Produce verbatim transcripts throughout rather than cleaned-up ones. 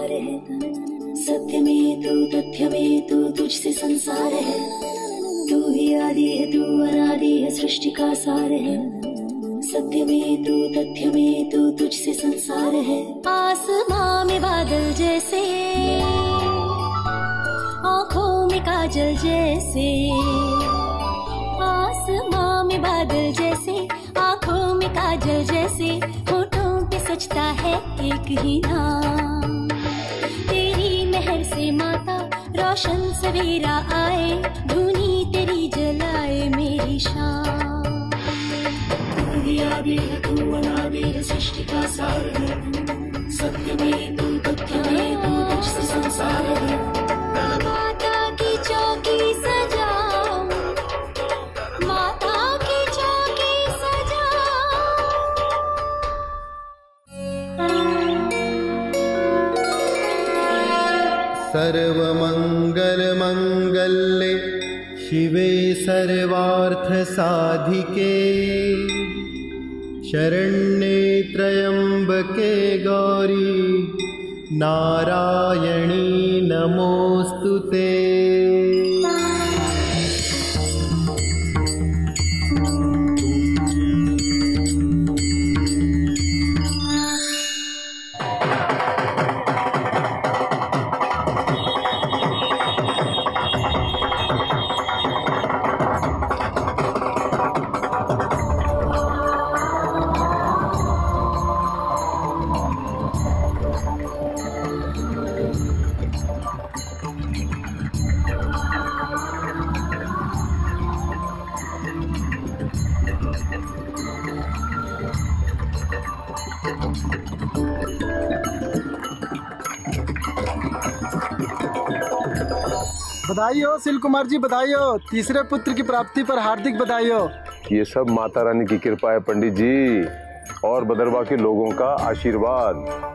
निराकार है, सत्य में तू तथ्य में तू, तुझसे संसार है, तू ही आदि है, तू अनादि है, सृष्टि का सार है, सत्य में तू तथ्य में तू, तुझसे संसार है। आसमां में बादल जैसे, आँखों में काजल जैसे, आसमां में बादल जैसे, आँखों में काजल जैसे, होठों पे सजता है एक ही नाम। तेरी मेहर से माता रोशन सवेरा आए, धुनी तेरी जलाए मेरी शाम। तू ही आदि है, तू अनादि है, सृष्टि का सार है, सत्य में तू तथ्य में तू, तुझसे संसार है। माता की चौकी सजाओ, माता की चौकी सजाओ। सर्व मंगल मंगले शिवे सर्वार्थ साधिके, शरण्ये त्र्यंबके गौरी नारायणी नमोस्तुते। बधाई हो शील कुमार जी, बधाई हो, तीसरे पुत्र की प्राप्ति पर हार्दिक बधाई हो। ये सब माता रानी की कृपा है पंडित जी, और बदरवा के लोगों का आशीर्वाद।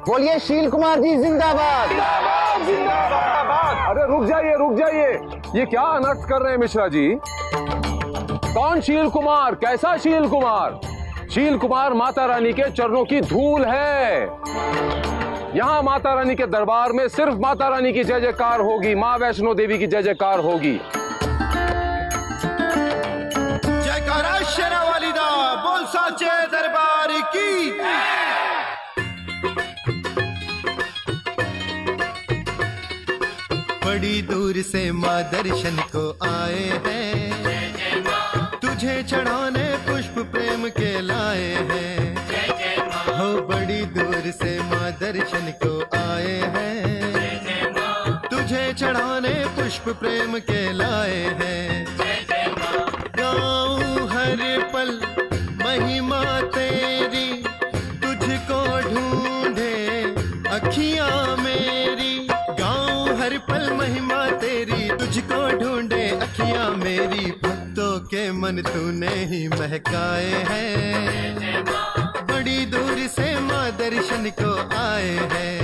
बोलिए शील कुमार जी जिंदाबाद। अरे रुक जाइए रुक जाइए, ये क्या अनर्थ कर रहे हैं मिश्रा जी? कौन शील कुमार? कैसा शील कुमार? शील कुमार माता रानी के चरणों की धूल है। यहाँ माता रानी के दरबार में सिर्फ माता रानी की जय जयकार होगी, माँ वैष्णो देवी की जय जयकार होगी। जयकारा शेरा वालिदा, बोल साचे दरबार की। बड़ी दूर से माँ दर्शन को आए हैं, तुझे चढ़ाने पुष्प प्रेम के लाए हैं। बड़ी दूर से माँ दर्शन को आए हैं, तुझे चढ़ाने पुष्प प्रेम के लाए हैं। गाऊं हर पल महिमा तेरी, तुझको ढूंढे अखियां मेरी। गाऊं हर पल महिमा तेरी, तुझको ढूंढे अखियां मेरी। भक्तों के मन तूने ही महकाए हैं, बड़ी दूर से माँ दर्शन को आए हैं।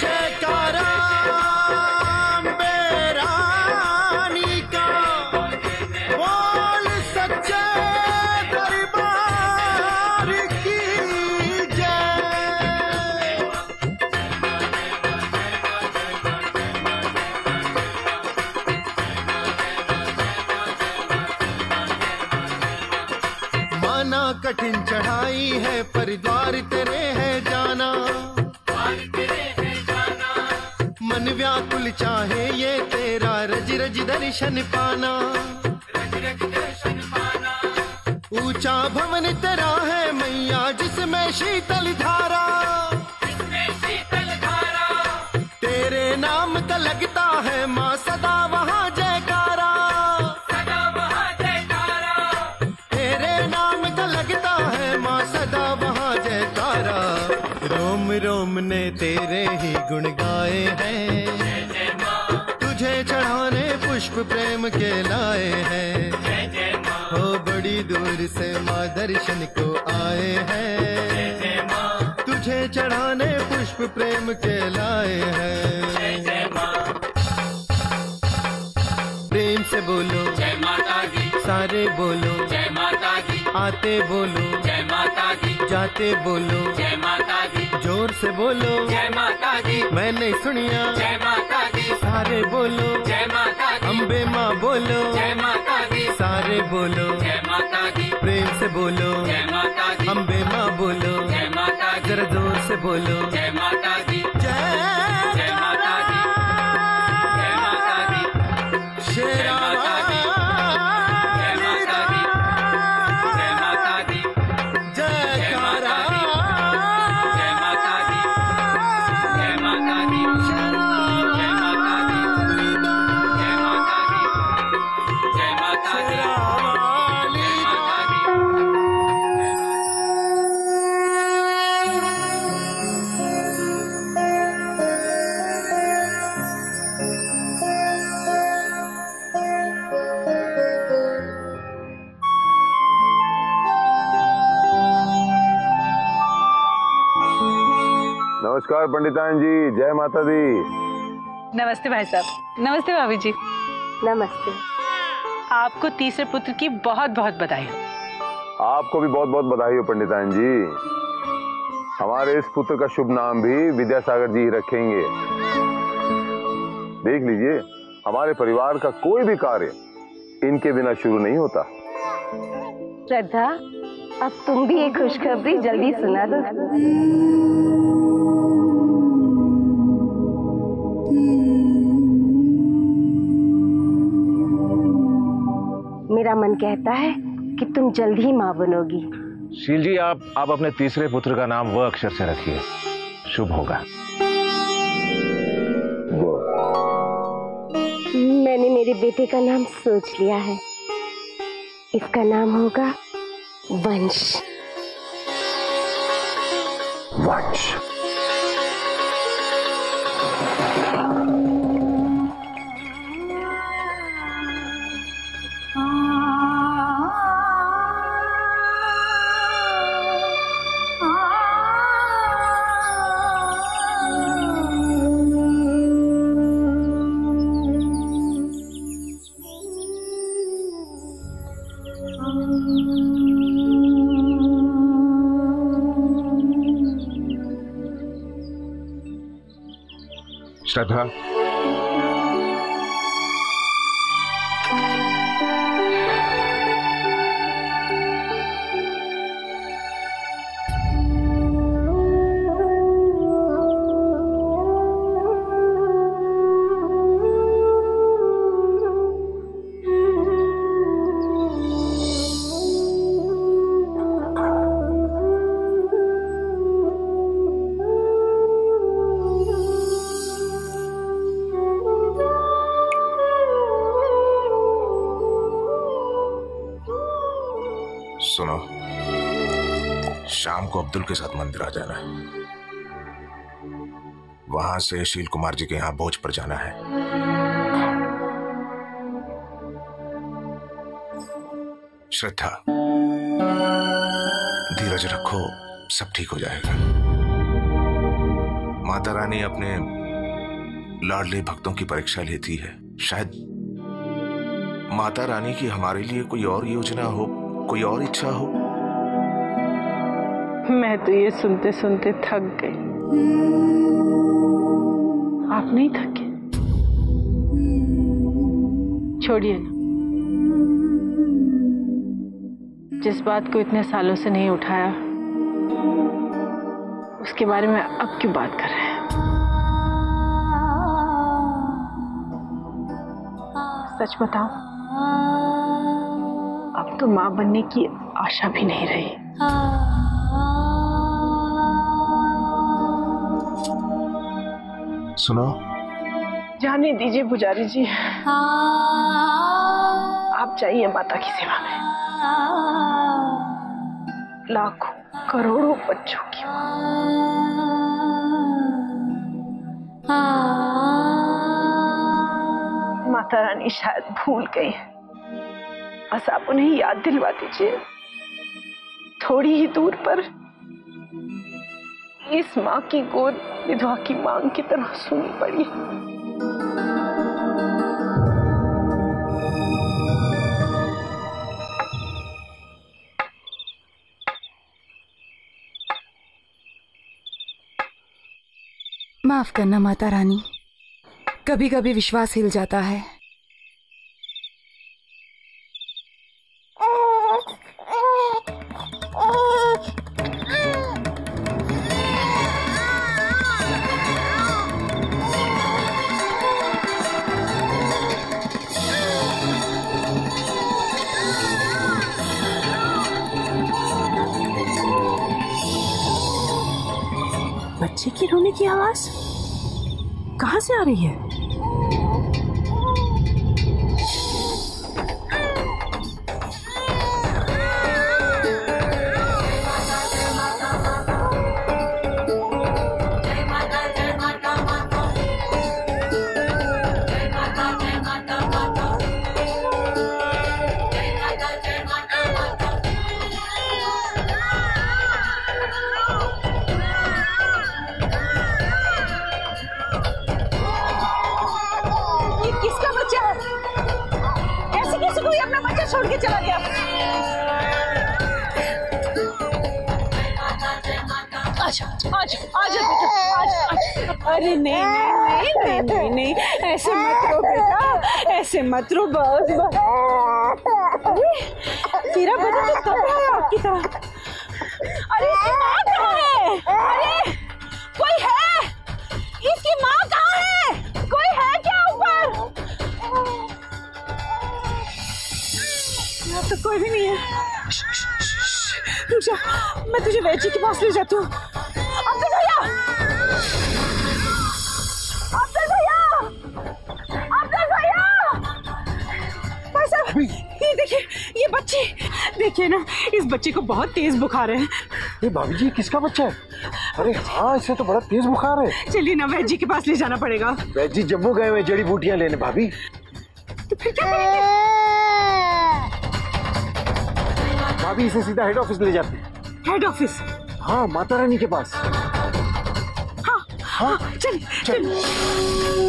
जयकारा मेरा रानी का, बोल सच्चे दरबार की जय। माना कठिन चढ़ाई है, पर द्वार तेरे है जाना, द्वार तेरे है जाना। मन व्याकुल चाहे ये तेरा, रज रज दर्शन पाना, रज रज दर्शन पाना। ऊंचा भवन तेरा है मैया, जिसमें शीतल धारा, जिसमें शीतल धारा। तेरे नाम का लगता है माँ सदा वहाँ जयकारा, सदा वहाँ जयकारा। तेरे नाम का लगता सदा वहाँ जयकारा। रोम रोम ने तेरे ही गुण गाए हैं, तुझे चढ़ाने पुष्प प्रेम के लाए हैं। हो बड़ी दूर से माँ दर्शन को आए हैं, तुझे चढ़ाने पुष्प प्रेम के लाए हैं। प्रेम से बोलो जय माता दी, सारे बोलो जय माता दी। आते बोलो जय माता दी, जाते बोलो जय माता दी, जोर से बोलो जय माता दी, मैं नहीं सुनिया जय माता दी, सारे बोलो जय माता दी, अम्बे माँ बोलो जय माता दी, सारे बोलो जय माता दी, प्रेम से बोलो जय माता दी, अम्बे माँ बोलो जय माता दी, जरा जोर से बोलो जय माता दी, जय माता दी, जय माता दी, शेरा माता दी, जय माता दी, जय माता दी, जय माता दी, जय माता दी, जय माता दी, जय माता दी, जय माता दी, जय माता दी, जय माता नमस्कार पंडितान जी, जय माता दी। नमस्ते भाई साहब। नमस्ते भाभी जी। नमस्ते। आपको तीसरे पुत्र की बहुत बहुत बधाई हो। आपको भी बहुत बहुत बधाई हो पंडितान जी। हमारे इस पुत्र का शुभ नाम भी विद्यासागर जी ही रखेंगे। देख लीजिए, हमारे परिवार का कोई भी कार्य इनके बिना शुरू नहीं होता। श्रद्धा, अब तुम भी एक खुशखबरी जल्दी सुना दो। मेरा मन कहता है कि तुम जल्द ही माँ बनोगी। शील जी, आप आप अपने तीसरे पुत्र का नाम व अक्षर से रखिए, शुभ होगा। मैंने मेरे बेटे का नाम सोच लिया है, इसका नाम होगा वंश। वंश, श्रद्धा, सुनो, शाम को अब्दुल के साथ मंदिर आ जाना है। वहां से शील कुमार जी के यहाँ भोज पर जाना है। श्रद्धा, धीरज रखो, सब ठीक हो जाएगा। माता रानी अपने लाडले भक्तों की परीक्षा लेती है। शायद माता रानी की हमारे लिए कोई और योजना हो, कोई और इच्छा हो। मैं तो ये सुनते सुनते थक गई। आप नहीं थके? छोड़िए ना, जिस बात को इतने सालों से नहीं उठाया उसके बारे में अब क्यों बात कर रहे हैं? सच बताओ, अब तो माँ बनने की आशा भी नहीं रही। सुनो, जाने दीजिए पुजारी जी, आप जाइए माता की सेवा में। लाखों करोड़ों बच्चों की माता रानी शायद भूल गई है। बस आप उन्हें याद दिलवा दीजिए। थोड़ी ही दूर पर इस माँ की गोद विधवा की मांग की तरह सुनी पड़ी। माफ करना माता रानी, कभी कभी विश्वास हिल जाता है। बच्चे की रोने की आवाज कहाँ से आ रही है? अरे नहीं नहीं नहीं नहीं नहीं ऐसे मत रो बेटा, ऐसे मत रो, बस बस। तेरा बच्चा तो कब आया आपकी तरह? अरे इसकी माँ कहाँ है? अरे कोई है? इसकी माँ कहाँ है? कोई है क्या ऊपर? यहाँ तो कोई भी नहीं है। तू जा, मैं तुझे वैजी के पास ले जाती हूँ। ये देखिए, ये बच्ची, देखिए ना, इस बच्चे को बहुत तेज बुखार है। ये भाभी जी, किसका बच्चा है? अरे हाँ, इसे तो बड़ा तेज बुखार है। चलिए ना, वैद्य जी के पास ले जाना पड़ेगा। वैद्य जी जम्मू गए हुए जड़ी बूटियां लेने भाभी। तो फिर क्या करेंगे? भाभी इसे सीधा हेड ऑफिस ले जाते हैं। Head office? हाँ, माता रानी के पास। हाँ हाँ, चलिए चलिए।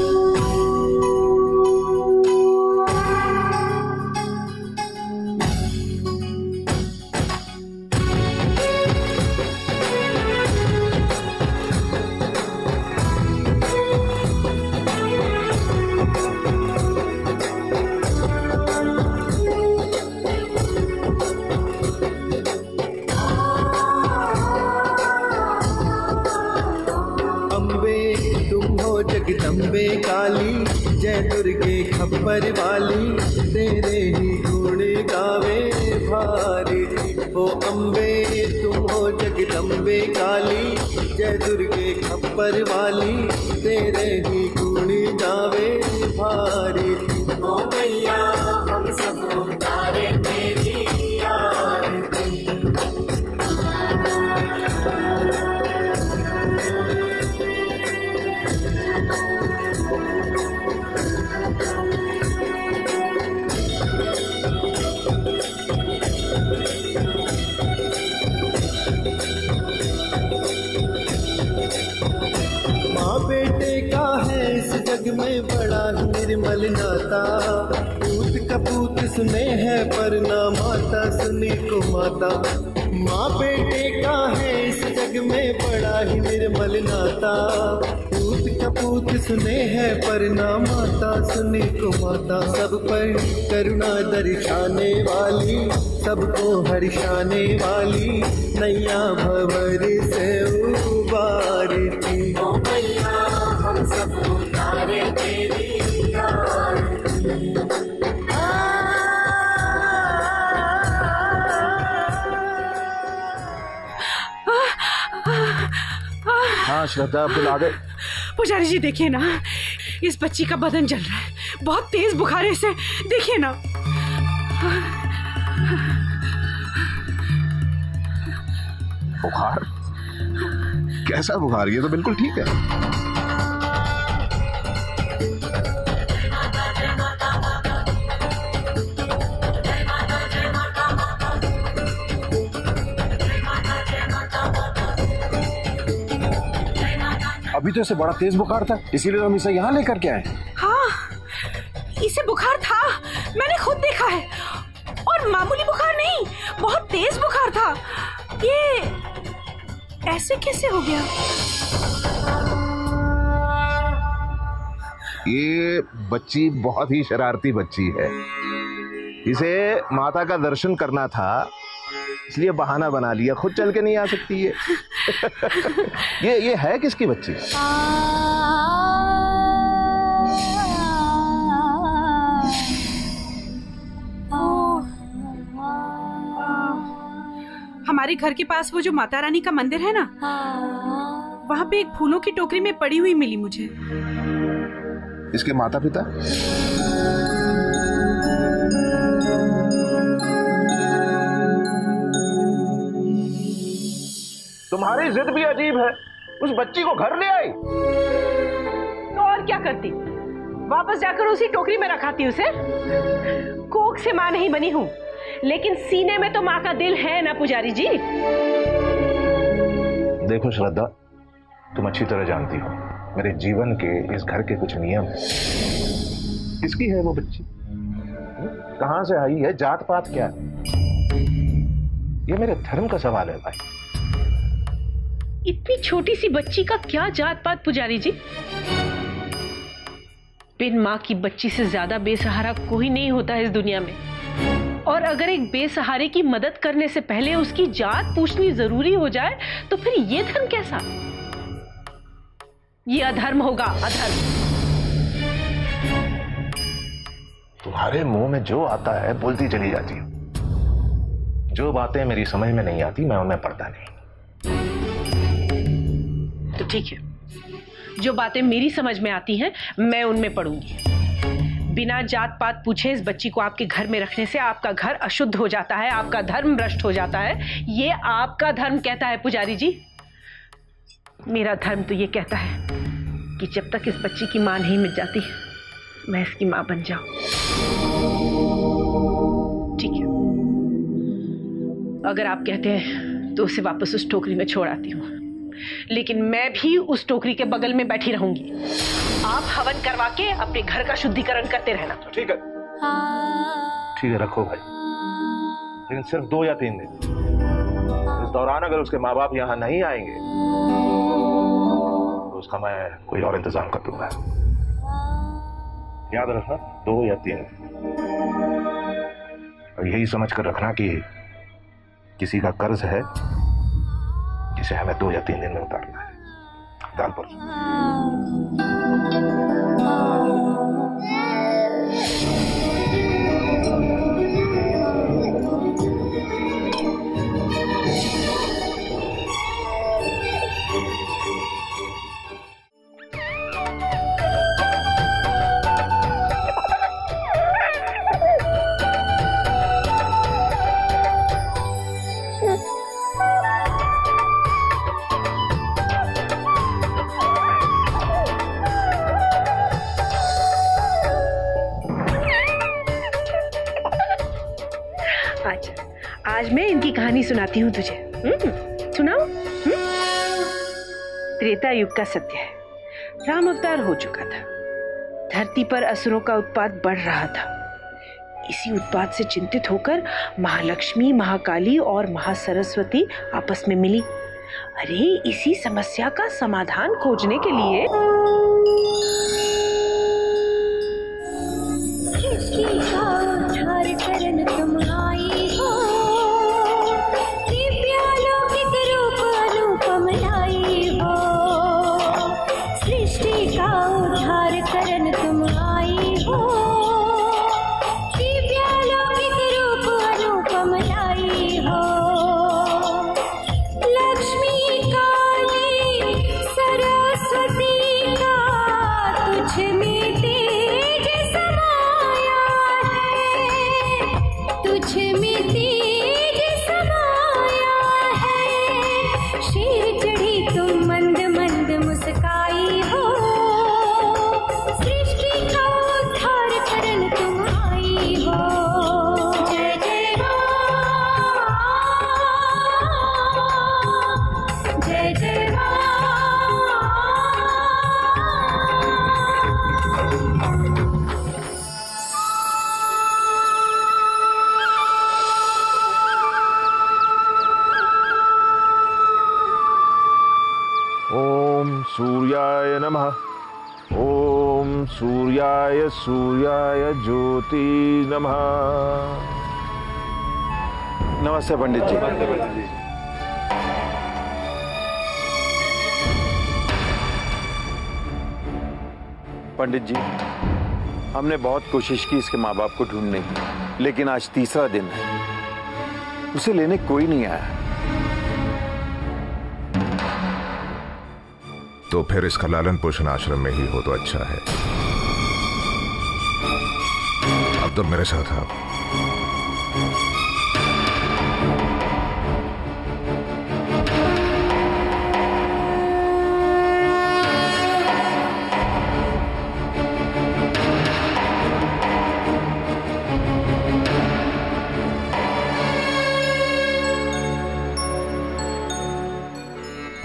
जगदम्बे काली जय दुर्गे खप्पर वाली, तेरे ही गुण गावे भारती। ओ अम्बे तुम हो जगदम्बे काली जय दुर्गे खप्पर वाली, तेरे ही गुण गावे भारती। ओ मैया हम सबको तारे तेरी आरती। में बड़ा निर्मल नाता, पूत कपूत सुने हैं पर ना माता सुनी को माता। माँ बेटे का है इस जग में बड़ा ही निर्मल नाता, पूत कपूत सुने हैं पर ना माता सुनी को माता। सब पर करुणा दर्शाने वाली, सबको हर्षाने वाली, नैया भंवर से उबारती। ओ मैया हम सबको तारे तेरी आरती। हाँ श्रद्धा, आप बुला गए? पुजारी जी देखिए ना, इस बच्ची का बदन जल रहा है, बहुत तेज बुखार है इसे, देखिए ना। बुखार? कैसा बुखार? ये तो बिल्कुल ठीक है। अभी तो इसे बड़ा तेज बुखार था, इसीलिए हम इसे यहाँ लेकर के आए। हाँ, इसे बुखार था, मैंने खुद देखा है, और मामूली बुखार नहीं, बहुत तेज बुखार था। ये ऐसे कैसे हो गया? ये बच्ची बहुत ही शरारती बच्ची है, इसे माता का दर्शन करना था इसलिए बहाना बना लिया, खुद चल के नहीं आ सकती है। ये ये है किसकी बच्ची? हमारे घर के पास वो जो माता रानी का मंदिर है ना, वहाँ पे एक फूलों की टोकरी में पड़ी हुई मिली मुझे। इसके माता पिता? तुम्हारी जिद भी अजीब है, उस बच्ची को घर ले आई। तो और क्या करती, वापस जाकर उसी टोकरी में रखाती उसे। कोख से मां नहीं बनी हूँ लेकिन सीने में तो माँ का दिल है ना पुजारी जी। देखो श्रद्धा, तुम अच्छी तरह जानती हो मेरे जीवन के इस घर के कुछ नियम हैं। किसकी है वो बच्ची, कहाँ से आई है, जात पात क्या है, ये मेरे धर्म का सवाल है भाई। इतनी छोटी सी बच्ची का क्या जात पात पुजारी जी? बिन माँ की बच्ची से ज्यादा बेसहारा कोई नहीं होता है इस दुनिया में, और अगर एक बेसहारे की मदद करने से पहले उसकी जात पूछनी जरूरी हो जाए तो फिर ये धर्म कैसा? ये अधर्म होगा, अधर्म। तुम्हारे मुंह में जो आता है बोलती चली जाती हो। जो बातें मेरी समझ में नहीं आती मैं उनमें पढ़ता नहीं। तो ठीक है, जो बातें मेरी समझ में आती हैं मैं उनमें पढ़ूंगी। बिना जात पात पूछे इस बच्ची को आपके घर में रखने से आपका घर अशुद्ध हो जाता है, आपका धर्म भ्रष्ट हो जाता है, ये आपका धर्म कहता है पुजारी जी। मेरा धर्म तो ये कहता है कि जब तक इस बच्ची की मां नहीं मिल जाती मैं इसकी मां बन जाऊं। ठीक है, अगर आप कहते हैं तो उसे वापस उस टोकरी में छोड़ आती हूं, लेकिन मैं भी उस टोकरी के बगल में बैठी रहूंगी। आप हवन करवा के अपने घर का शुद्धिकरण करते रहना। ठीक है ठीक है, रखो भाई, लेकिन सिर्फ दो या तीन दिन। इस दौरान अगर उसके माँ बाप यहाँ नहीं आएंगे तो उसका मैं कोई और इंतजाम कर दूंगा। याद रखना, दो या तीन। और यही समझ कर रखना कि किसी का कर्ज है जिसे हमें दो या तीन दिन में उतारना है। दाल पर कहानी सुनाती हूँ तुझे। हम्म, सुनाओ। त्रेता युग का सत्य है, राम अवतार हो चुका था, धरती पर असुरों का उत्पात बढ़ रहा था। इसी उत्पात से चिंतित होकर महालक्ष्मी, महाकाली और महासरस्वती आपस में मिली। अरे इसी समस्या का समाधान खोजने के लिए सूर्याय नमः, ओम ओम सूर्याय सूर्याय ज्योति नमः। नमस्ते पंडित जी। पंडित जी, हमने बहुत कोशिश की इसके माँ बाप को ढूंढने की, लेकिन आज तीसरा दिन है, उसे लेने कोई नहीं आया। तो फिर इसका लालन पोषण आश्रम में ही हो तो अच्छा है। अब तो मेरे साथ आओ।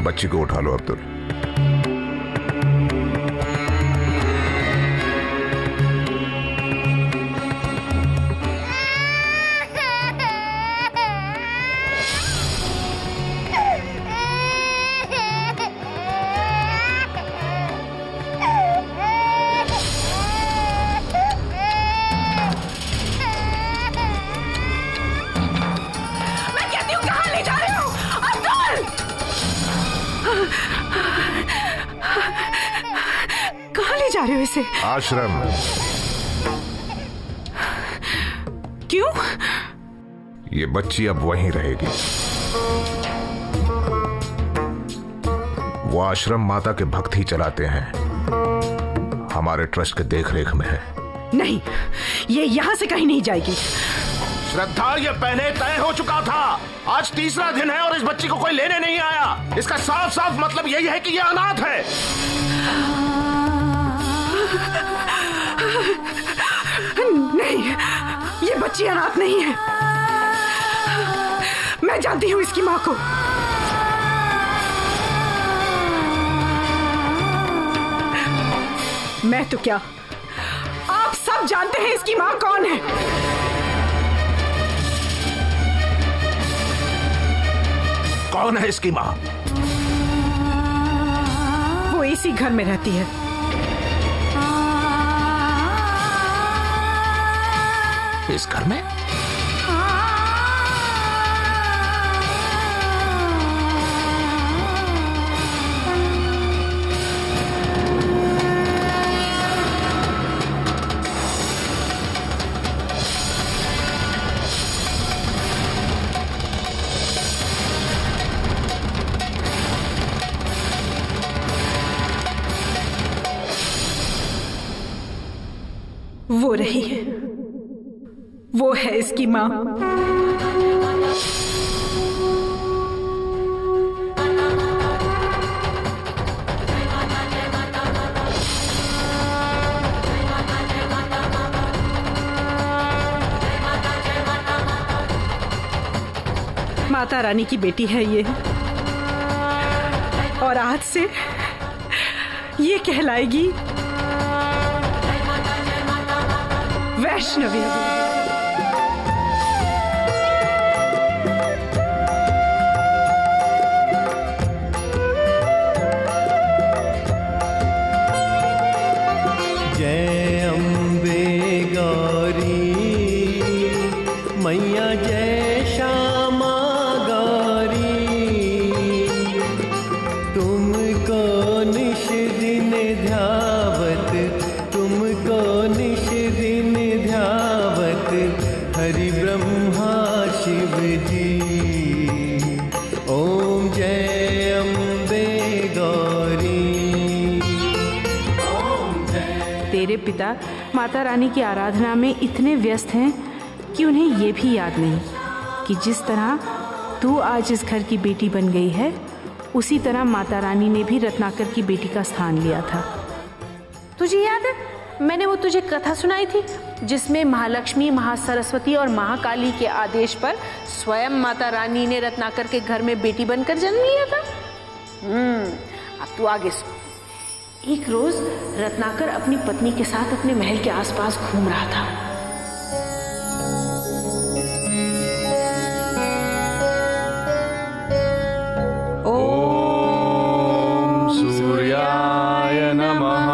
बच्ची को उठा लो अब्दुल। आश्रम। क्यों? ये बच्ची अब वहीं रहेगी। वो आश्रम माता के भक्त ही चलाते हैं, हमारे ट्रस्ट के देखरेख में है। नहीं, ये यहाँ से कहीं नहीं जाएगी। श्रद्धा, ये पहले तय हो चुका था। आज तीसरा दिन है और इस बच्ची को कोई लेने नहीं आया। इसका साफ साफ मतलब यही है कि ये अनाथ है। नहीं, ये बच्ची अनाथ नहीं है। मैं जानती हूँ इसकी माँ को। मैं तो क्या, आप सब जानते हैं इसकी माँ कौन है। कौन है इसकी माँ? वो इसी घर में रहती है। इस घर में? वो रही है, वो है इसकी माँ। माता रानी की बेटी है ये, और आज से ये कहलाएगी वैष्णवी। पिता माता रानी की आराधना में इतने व्यस्त हैं कि उन्हें ये भी याद नहीं कि जिस तरह तू आज इस घर की बेटी बन गई है, उसी तरह माता रानी ने भी रत्नाकर की बेटी का स्थान लिया था। तुझे याद है, मैंने वो तुझे कथा सुनाई थी जिसमें महालक्ष्मी, महासरस्वती और महाकाली के आदेश पर स्वयं माता रानी ने रत्नाकर के घर में बेटी बनकर जन्म लिया था। अब तू आगे। एक रोज रत्नाकर अपनी पत्नी के साथ अपने महल के आसपास घूम रहा था। ओम सूर्याय नमः,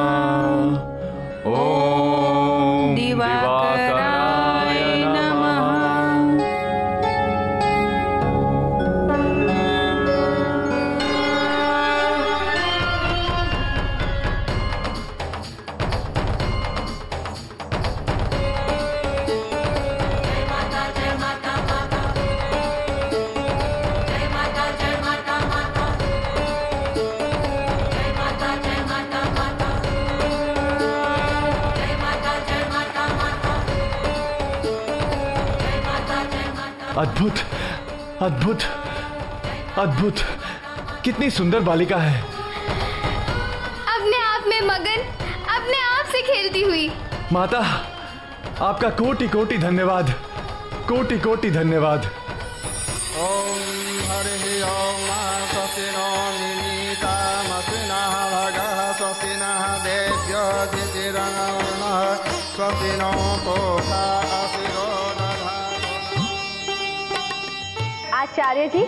अद्भुत अद्भुत अद्भुत, कितनी सुंदर बालिका है। अपने आप में मगन, अपने आप से खेलती हुई। माता, आपका कोटि कोटि धन्यवाद, कोटि कोटि धन्यवाद। ओम हरि ओम सतिनो निनीता मसिना भगः सतिना देव्यो दितिरन्ना सतिनो पोषा असिरो दधातुः। आचार्य जी,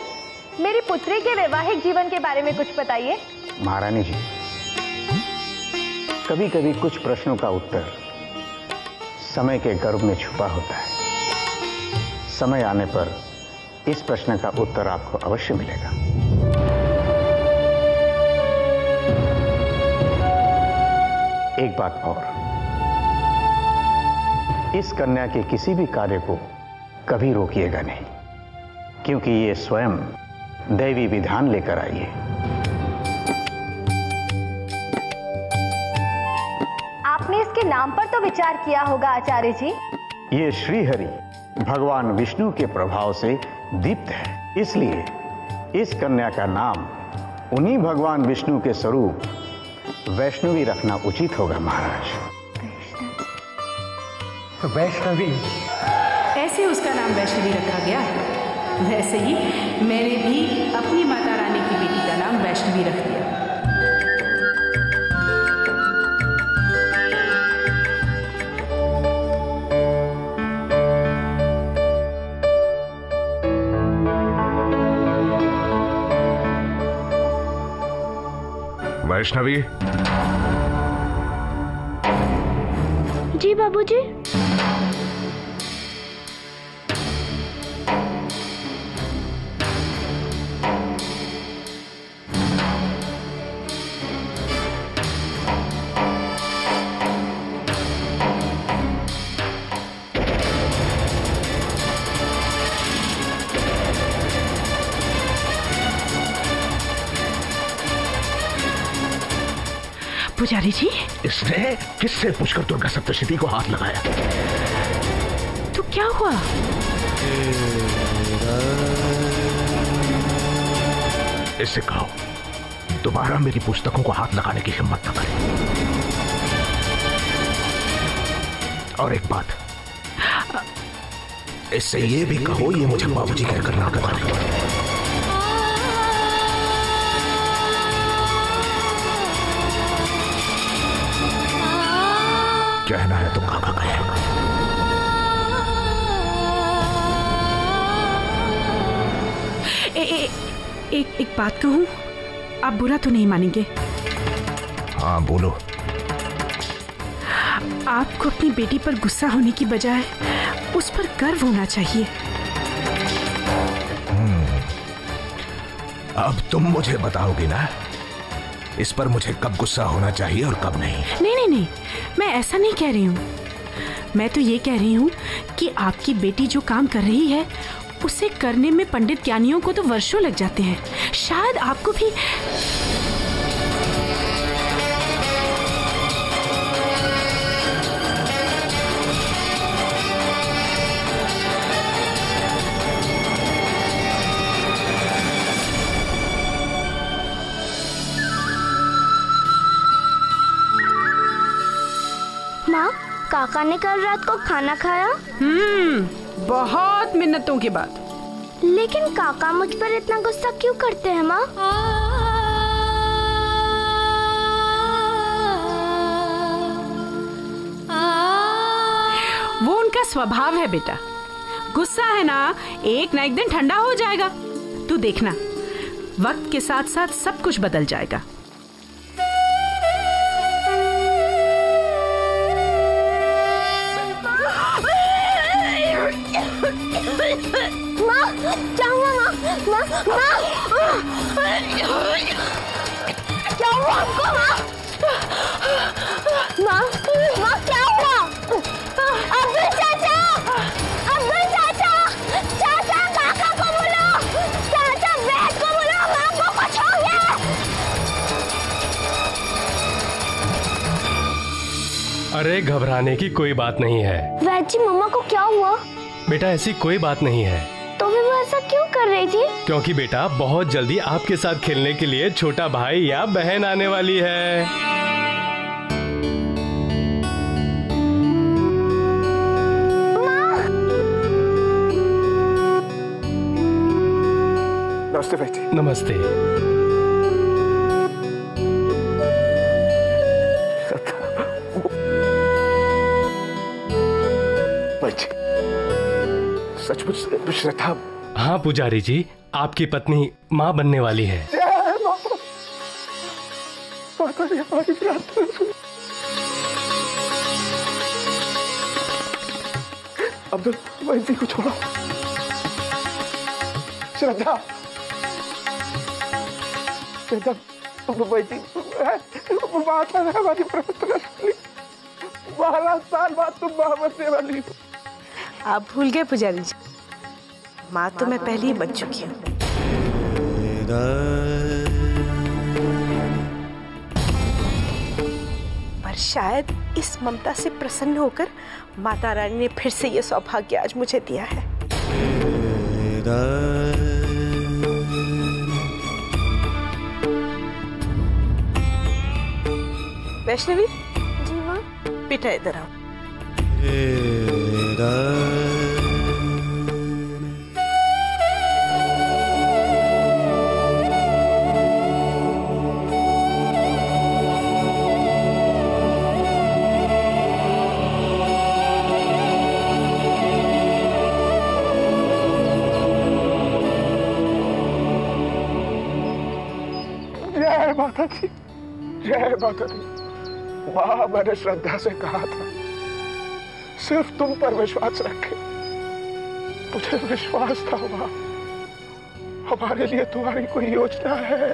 मेरी पुत्री के वैवाहिक जीवन के बारे में कुछ बताइए। महारानी जी, कभी कभी कुछ प्रश्नों का उत्तर समय के गर्भ में छुपा होता है। समय आने पर इस प्रश्न का उत्तर आपको अवश्य मिलेगा। एक बात और, इस कन्या के किसी भी कार्य को कभी रोकिएगा नहीं, क्योंकि ये स्वयं दैवी विधान लेकर आई है। आपने इसके नाम पर तो विचार किया होगा आचार्य जी। ये श्रीहरि भगवान विष्णु के प्रभाव से दीप्त है, इसलिए इस कन्या का नाम उन्हीं भगवान विष्णु के स्वरूप वैष्णवी रखना उचित होगा महाराज। वैष्णवी, ऐसे उसका नाम वैष्णवी रखा गया। वैसे ही मैंने भी अपनी माता रानी की बेटी का नाम वैष्णवी रख दिया। वैष्णवी। जी बाबूजी। पुजारी जी, इसने किससे पूछकर दुर्गा सप्तशती को हाथ लगाया? तो क्या हुआ? इससे कहो दोबारा मेरी पुस्तकों को हाथ लगाने की हिम्मत न करे। और एक बात, इससे ये भी कहो ये मुझे बाबूजी कहकर ना पुकारे। कहना है तो खाका कहेगा। एक एक बात कहूं, आप बुरा तो नहीं मानेंगे? हाँ बोलो। आपको अपनी बेटी पर गुस्सा होने की बजाय उस पर गर्व होना चाहिए। अब तुम मुझे बताओगी ना इस पर मुझे कब गुस्सा होना चाहिए और कब नहीं? नहीं नहीं नहीं, मैं ऐसा नहीं कह रही हूँ। मैं तो ये कह रही हूँ कि आपकी बेटी जो काम कर रही है उसे करने में पंडित ज्ञानियों को तो वर्षों लग जाते हैं, शायद आपको भी। काका ने कल रात को खाना खाया। हम्म, बहुत मिन्नतों के बाद। लेकिन काका मुझ पर इतना गुस्सा क्यों करते हैं माँ? वो उनका स्वभाव है बेटा। गुस्सा है ना, एक ना एक दिन ठंडा हो जाएगा। तू देखना, वक्त के साथ साथ सब कुछ बदल जाएगा। अरे घबराने की कोई बात नहीं है। वैजी, मम्मा को क्या हुआ? बेटा ऐसी कोई बात नहीं है, तो भी वो ऐसा क्यों कर रही थी? क्योंकि बेटा बहुत जल्दी आपके साथ खेलने के लिए छोटा भाई या बहन आने वाली है। नमस्ते भाईजी। नमस्ते। सचमुच श्रद्धा। हाँ पुजारी जी, आपकी पत्नी माँ बनने वाली है। अब्दुल भाईजी को छोड़ो। श्रद्धा आप भूल गए पुजारी जी, माँ तो मैं पहले ही बच चुकी हूँ। पर शायद इस ममता से प्रसन्न होकर माता रानी ने फिर से ये सौभाग्य आज मुझे दिया है। वैष्णवी जी माँ, बेटा इधर आओ। जय माता दी, जय माता दी। माँ, मैंने श्रद्धा से कहा था सिर्फ तुम पर विश्वास रखे। मुझे विश्वास था माँ, हमारे लिए तुम्हारी कोई योजना है।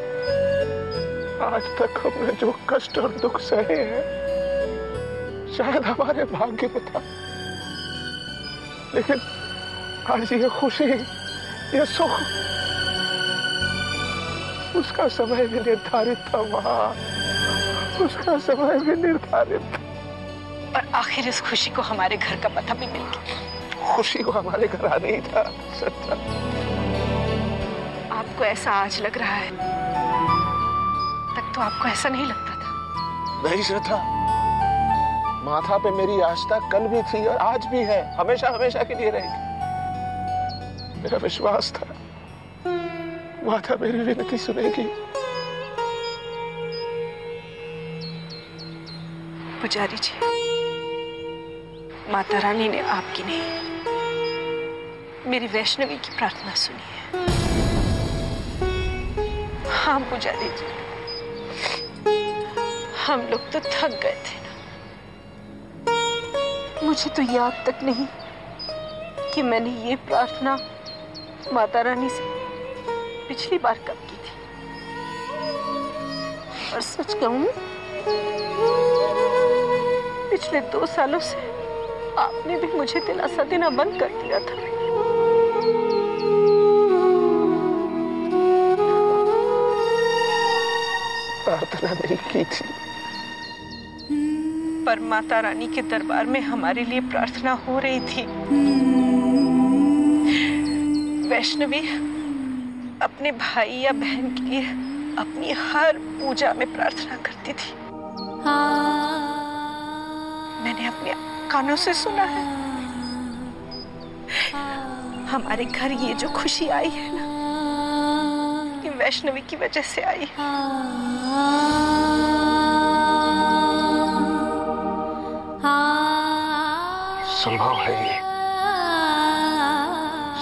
आज तक हमने जो कष्ट और दुख सहे हैं शायद हमारे भाग्य में था, लेकिन आज ये खुशी, ये सुख, उसका समय भी निर्धारित था माँ, उसका समय भी निर्धारित। और आखिर इस खुशी को हमारे घर का पता भी मिल गया। खुशी को हमारे घर आना ही था। सच्चा आपको ऐसा आज लग रहा है, तक तो आपको ऐसा नहीं लगता था। नहीं श्रद्धा, माथा पे मेरी आस्था कल भी थी और आज भी है, हमेशा हमेशा के लिए रहेगी। मेरा विश्वास था माता मेरी विनती सुनेगी। पुजारी जी, माता रानी ने आपकी नहीं, मेरी वैष्णवी की प्रार्थना सुनी है। हाँ पुजारी जी, हम लोग तो थक गए थे ना। मुझे तो याद तक नहीं कि मैंने ये प्रार्थना माता रानी से पिछली बार कब की थी। और सच कहूँ, पिछले दो सालों से आपने भी मुझे दिलासा देना बंद कर दिया था। प्रार्थना नहीं की थी, पर माता रानी के दरबार में हमारे लिए प्रार्थना हो रही थी। वैष्णवी अपने भाई या बहन के लिए अपनी हर पूजा में प्रार्थना करती थी। मैंने अपने कानों से सुना है। हमारे घर ये जो खुशी आई है ना, ये वैष्णवी की वजह से आई है। संभव है ये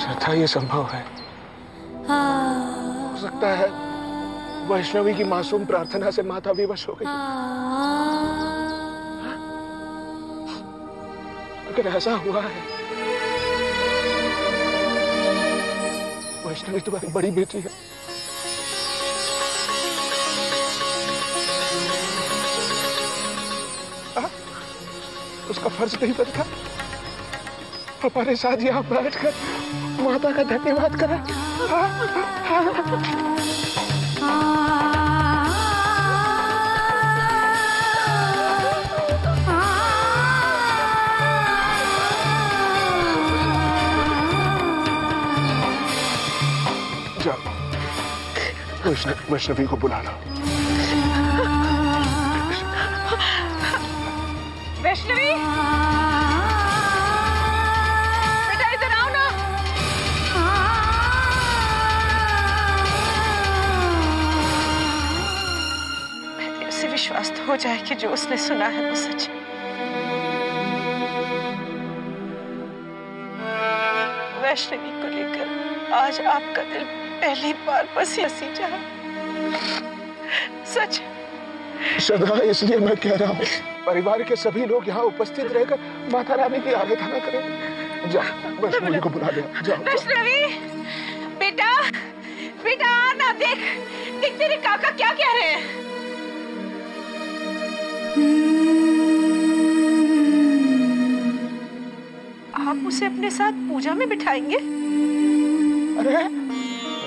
श्रद्धा, ये संभव है। हो सकता है वैष्णवी की मासूम प्रार्थना से माता विवश हो गई। ऐसा हुआ है। वैष्णवी तुम्हारी बड़ी बेटी है। आ? उसका फर्ज नहीं बनता हमारे साथ यहाँ बैठकर माता का धन्यवाद करें। वैष्णवी को बुलाना। वैष्णवी, बेटा इधर आओ ना। उसे विश्वास तो हो जाए कि जो उसने सुना है वो सच है। वैष्णवी को लेकर आज आपका दिल पहली बार पसी हसी जा। सच श्रद्धा, इसलिए मैं कह रहा हूँ परिवार के सभी लोग यहाँ उपस्थित रहकर माता रानी की आराधना ना करें। जा वैष्णवी को बुला ले। वैष्णवी बेटा, बेटा ना देख देख तेरे काका क्या कह रहे हैं। आप उसे अपने साथ पूजा में बिठाएंगे? अरे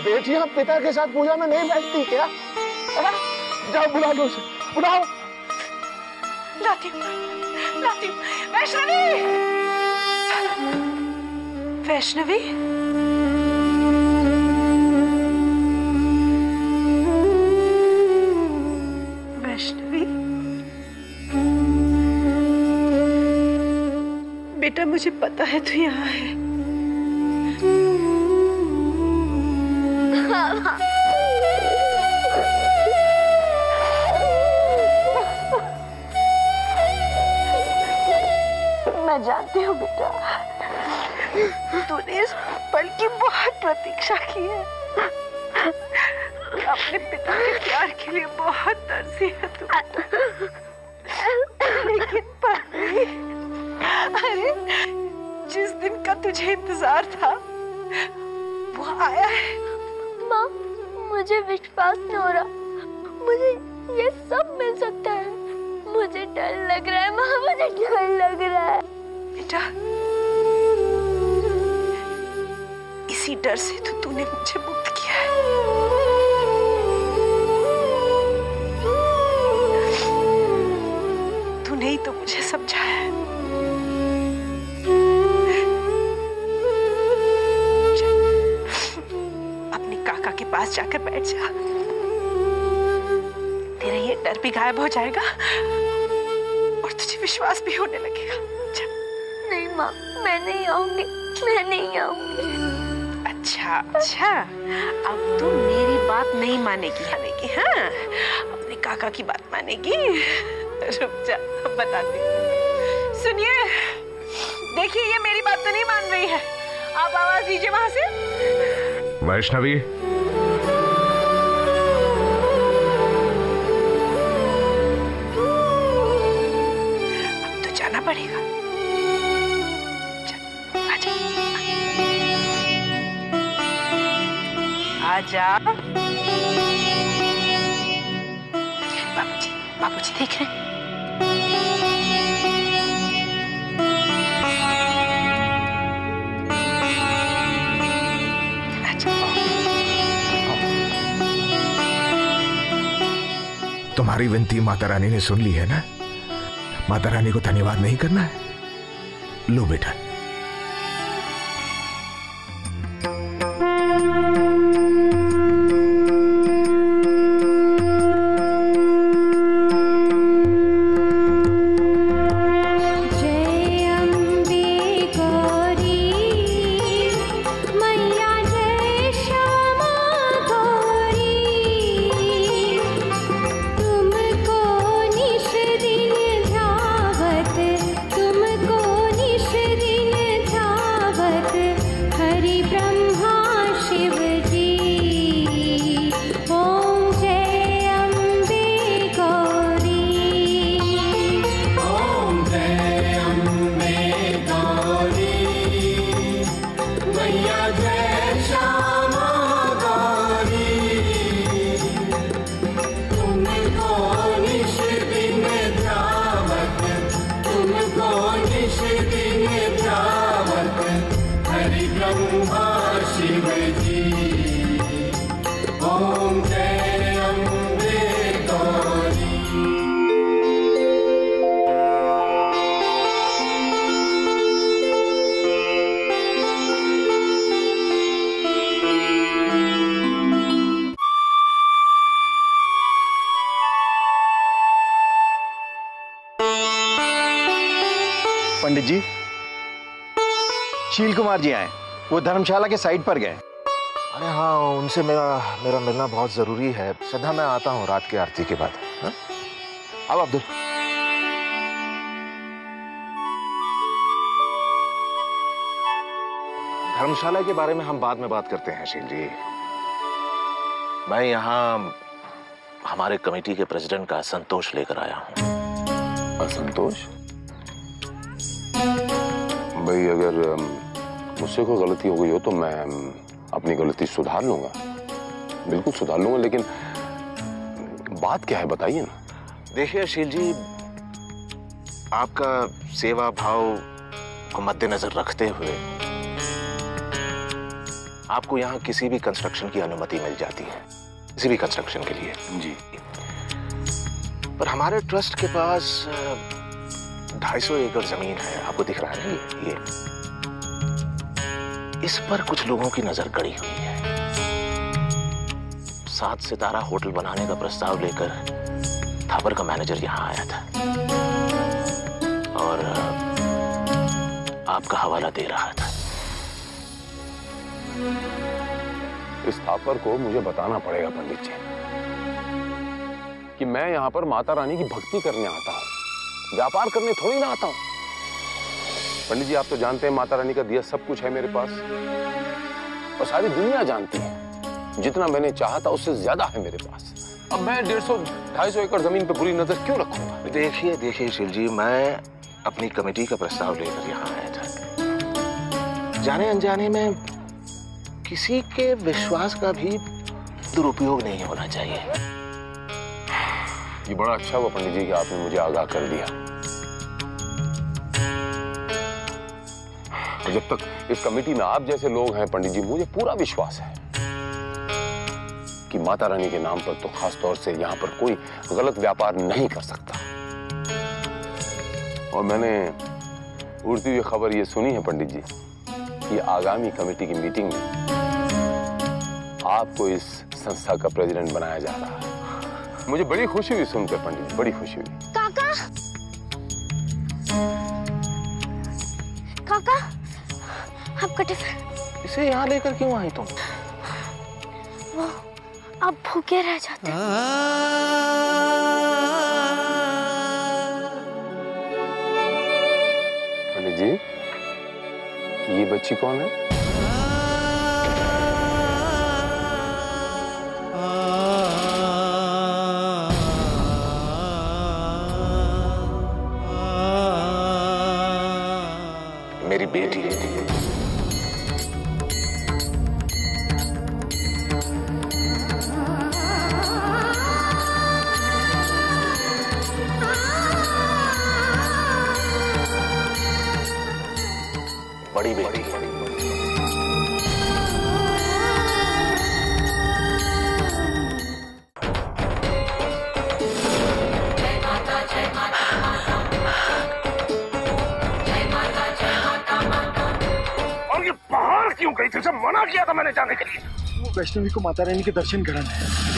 बेटियां पिता के साथ पूजा में नहीं बैठती क्या? अरे जाओ बुला लो उसे, बुलाओ। लाती हूँ, लाती हूँ। वैष्णवी, वैष्णवी, वैष्णवी बेटा, मुझे पता है तू यहाँ है। मैं जानती हूँ बेटा, तूने इस पल की बहुत प्रतीक्षा की है। अपने पिता के प्यार के लिए बहुत तरसी है तू, लेकिन पर अरे जिस दिन का तुझे इंतजार था वो आया है। माँ, मुझे विश्वास नहीं हो रहा, मुझे ये सब मिल सकता है। मुझे डर लग रहा है माँ, मुझे डर लग रहा है। बेटा इसी डर से तो तूने मुझे मुक्त किया है। तूने ही तो मुझे समझाया है। पास जाकर बैठ जा, तेरा ये डर भी गायब हो जाएगा और तुझे विश्वास भी होने लगेगा। नहीं माँ, मैं नहीं आऊंगी, मैं नहीं आऊंगी। अच्छा अच्छा, अब तू मेरी बात नहीं मानेगी मानेगी हाँ, अपने काका की बात मानेगी। रुक जा, बता दे। सुनिए, देखिए ये मेरी बात तो नहीं मान रही है। आप आवाज दीजिए वहां से। वैष्णवी, पड़ेगा। आजा, आजा। बाबूजी, बाबूजी देख रहे हैं। तुम्हारी विनती माता रानी ने सुन ली है ना? माता रानी को धन्यवाद नहीं करना है? लो बेटा। Shri पंडित जी, शील कुमार जी आए, वो धर्मशाला के साइड पर गए। अरे हाँ, उनसे मेरा मेरा मिलना बहुत जरूरी है। श्रद्धा, मैं आता हूँ रात की आरती के बाद। हाँ? अब अब्दुल। धर्मशाला के बारे में हम बाद में बात करते हैं शील जी। मैं यहाँ हमारे कमेटी के प्रेसिडेंट का असंतोष लेकर आया हूँ। असंतोष? भाई, अगर मुझसे कोई गलती हो गई हो तो मैं अपनी गलती सुधार लूंगा, बिल्कुल सुधार लूंगा, लेकिन बात क्या है बताइए ना। देखिए शील जी, आपका सेवा भाव को मद्देनजर रखते हुए आपको यहाँ किसी भी कंस्ट्रक्शन की अनुमति मिल जाती है, किसी भी कंस्ट्रक्शन के लिए। जी, पर हमारे ट्रस्ट के पास ढाई सौ एकड़ जमीन है, आपको दिख रहा है ये। इस पर कुछ लोगों की नजर गड़ी हुई है। सात सितारा होटल बनाने का प्रस्ताव लेकर थापर का मैनेजर यहाँ आया था और आपका हवाला दे रहा था। इस थापर को मुझे बताना पड़ेगा पंडित जी कि मैं यहाँ पर माता रानी की भक्ति करने आता हूँ, व्यापार करने थोड़ी ना आता हूँ। पंडित जी, आप तो जानते हैं माता रानी का दिया सब कुछ है मेरे पास, और सारी दुनिया जानती है जितना मैंने चाहा था उससे ज्यादा है मेरे पास। अब मैं डेढ़ सौ ढाई सौ एकड़ जमीन पर बुरी नजर क्यों रखूंगा। देखिए देखिए शील जी, मैं अपनी कमेटी का प्रस्ताव लेकर यहाँ आया था। जाने अनजाने में किसी के विश्वास का भी दुरुपयोग नहीं होना चाहिए। ये बड़ा अच्छा हुआ पंडित जी कि आपने मुझे आगाह कर दिया। और जब तक इस कमेटी में आप जैसे लोग हैं पंडित जी, मुझे पूरा विश्वास है कि माता रानी के नाम पर तो खास तौर से यहाँ पर कोई गलत व्यापार नहीं कर सकता। और मैंने उड़ती हुई खबर ये सुनी है पंडित जी कि आगामी कमेटी की मीटिंग में आपको इस संस्था का प्रेसिडेंट बनाया जा रहा है। मुझे बड़ी खुशी हुई सुनकर पंडित जी, बड़ी खुशी हुई। काका, काका, आपका टिफिन। इसे यहाँ लेकर क्यों आई तुम? वो आप भूखे रह जाते हैं। पंडित जी, ये बच्ची कौन है? बेटी है। बड़ी बेटी है। मना किया था मैंने जाने के लिए। वो वैष्णवी को माता रानी के दर्शन कराना है।